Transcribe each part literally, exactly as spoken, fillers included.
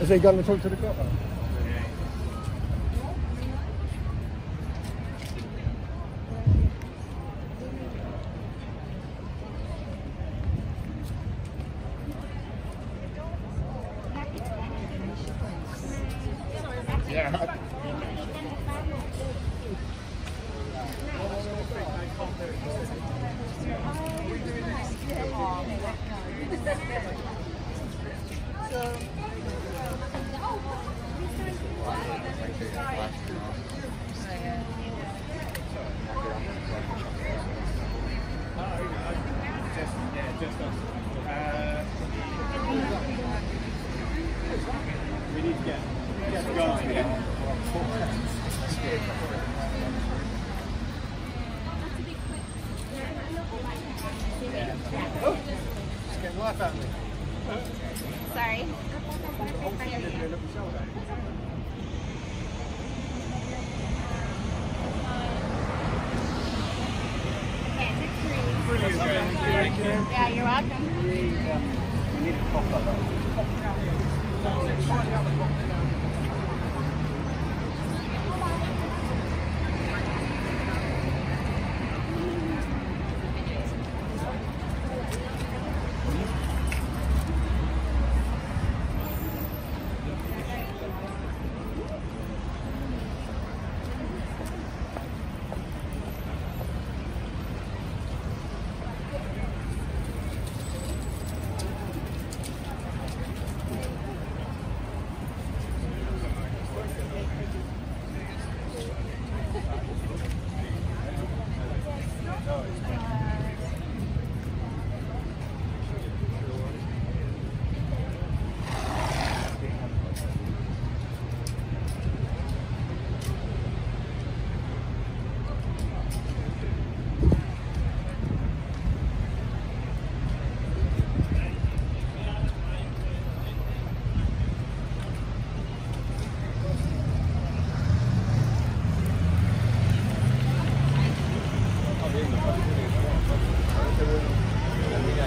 Is he going to talk to the cop? Yeah. Sorry. there. Yeah, you're welcome. We need to talk about that.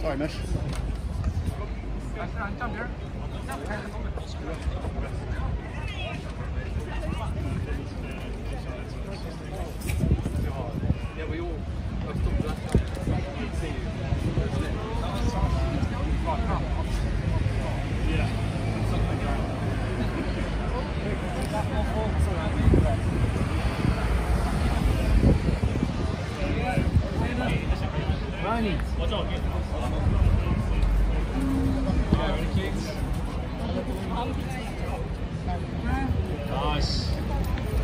Sorry, Mish. Nice.